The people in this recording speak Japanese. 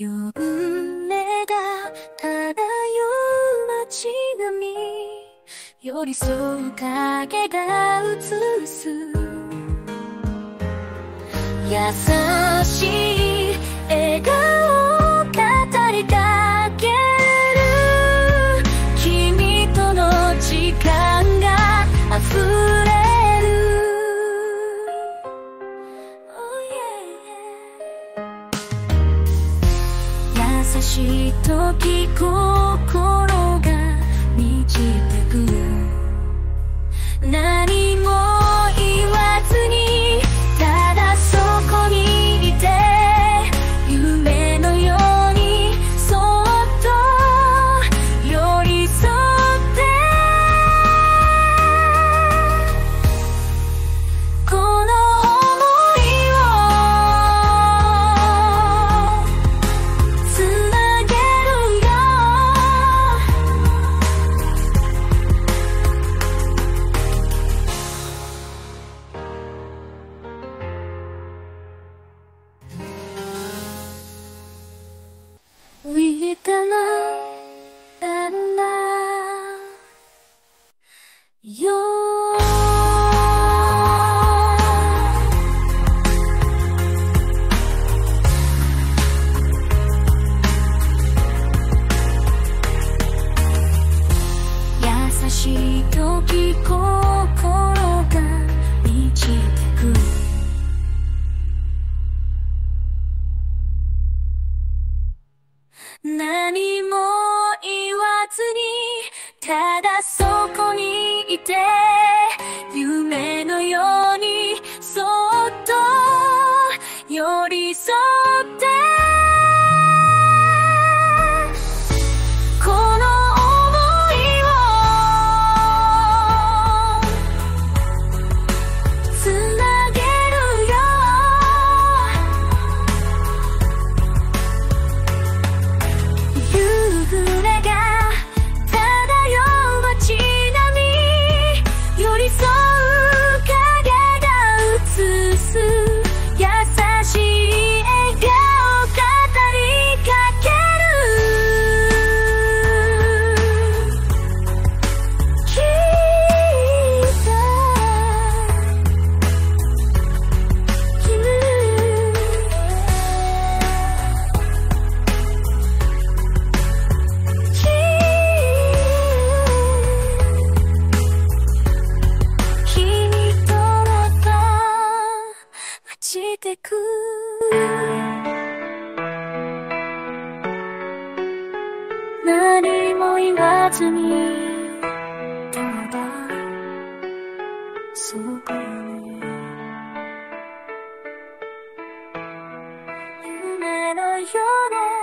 요즘 내가 알아요 지금이 요리속하게 가 우스우스 優しい笑顔を語りかける君との時間が溢れ 優しい時心が満ちてく何も言わずにただそこにいて夢のようにそっと寄り添ってこのYou're